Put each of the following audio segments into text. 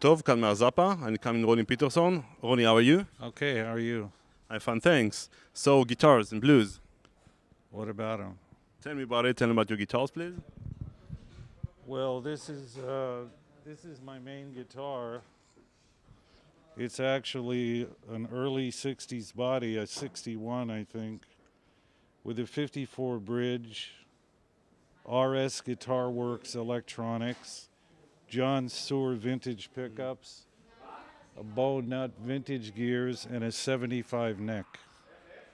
טוב, כאן מהזאפה. I'm coming Ronnie Peterson. Ronnie, how are you? Okay, how are you? I'm fine, thanks. So, guitars and blues. What about them? Tell me about it. Tell me about your guitars, please. Well, this is my main guitar. It's actually an early 60s body, a 61, I think, with a 54 bridge, RS Guitar Works electronics, John Sewer vintage pickups, a bow nut vintage gears, and a 75 neck.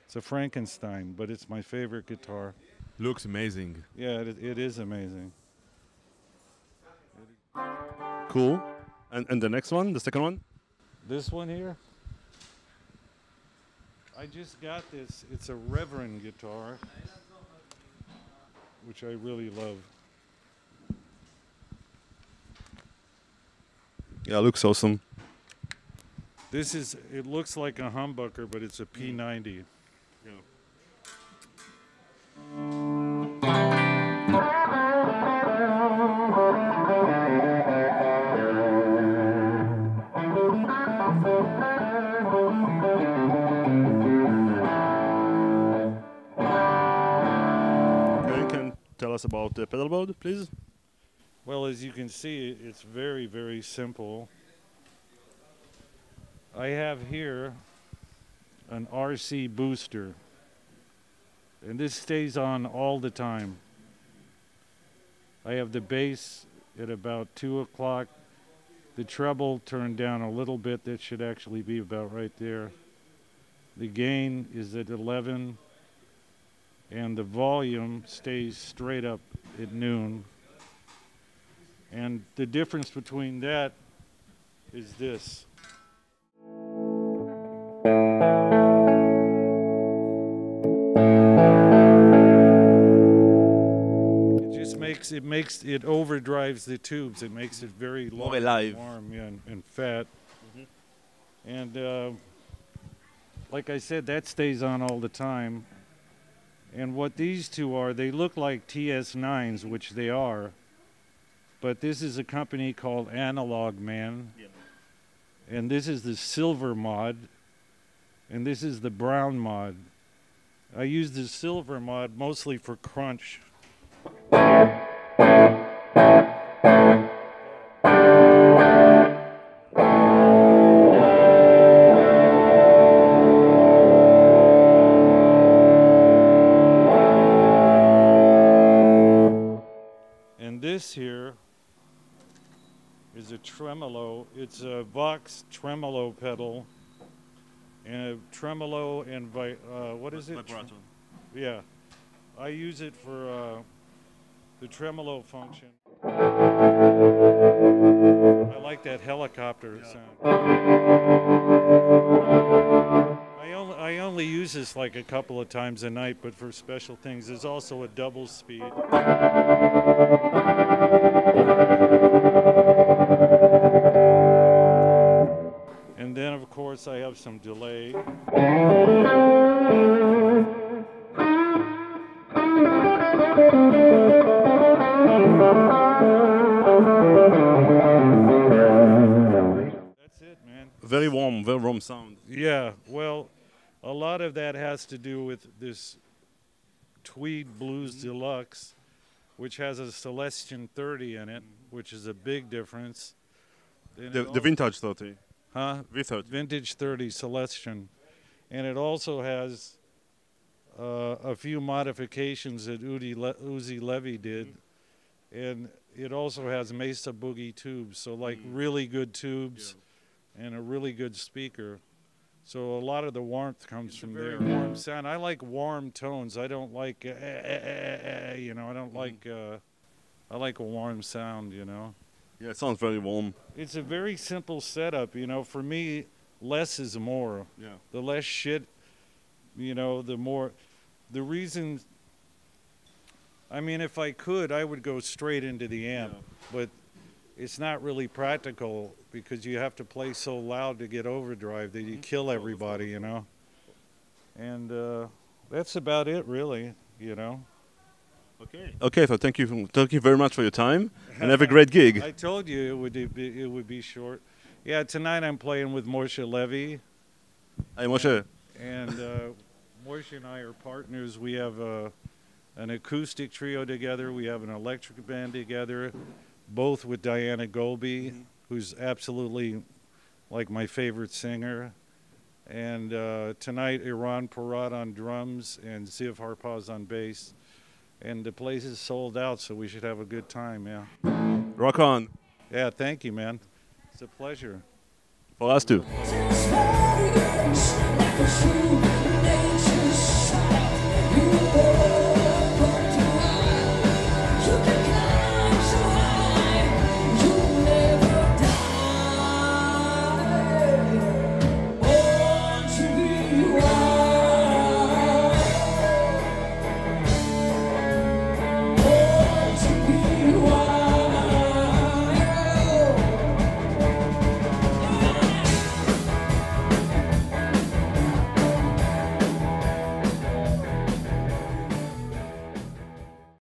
It's a Frankenstein, but it's my favorite guitar. Looks amazing. Yeah, it is amazing. Cool. And the next one, the second one? This one here? I just got this. It's a Reverend guitar, which I really love. Yeah, it looks awesome. This is, it looks like a humbucker, but it's a P90. Yeah. Okay, you can tell us about the pedalboard, please. Well, as you can see, it's very, very simple. I have here an RC booster, and this stays on all the time. I have the bass at about 2 o'clock, the treble turned down a little bit, that should actually be about right there. The gain is at 11, and the volume stays straight up at noon. And the difference between that is this. It just makes it overdrives the tubes. It makes it very long, and warm, yeah, and fat. Mm-hmm. And like I said, that stays on all the time. And what these two are, they look like TS9s, which they are. But this is a company called Analog Man, yeah. And this is the silver mod, and this is the brown mod. I use the silver mod mostly for crunch. And this here is a tremolo. It's a Vox tremolo pedal, and a tremolo and what is it? Vibrato. Yeah, I use it for the tremolo function. I like that helicopter, yeah, sound. I only use this like a couple of times a night, but for special things. There's also a double speed. And then, of course, I have some delay. That's it, man. Very warm sound. Yeah, well, a lot of that has to do with this Tweed Blues Deluxe, which has a Celestion 30 in it, which is a big difference. The vintage 30. Huh? Vintage 30 Celestion. And it also has a few modifications that Uzi Levy did. And it also has Mesa Boogie tubes, so like really good tubes, yeah, and a really good speaker. So a lot of the warmth comes from there. Warm sound. I like warm tones. I don't like, you know, I don't like, I like a warm sound, you know. Yeah, it sounds very warm. It's a very simple setup, you know. For me, less is more. Yeah. The less shit, you know, the more. The reason, I mean, if I could, I would go straight into the amp. Yeah. But it's not really practical because you have to play so loud to get overdrive that you kill everybody, you know. And that's about it, really, you know. Okay. Okay, so thank you very much for your time, and have a great gig. I told you it would be short. Yeah, tonight I'm playing with Moshe Levy. Hey, Moshe. And Moshe and I are partners. We have an acoustic trio together. We have an electric band together, both with Diana Gobi, who's absolutely like my favorite singer. And tonight, Iran Parat on drums and Ziv Harpaz on bass. And the place is sold out, so we should have a good time, yeah. Rock on. Yeah, thank you, man. It's a pleasure. For us too.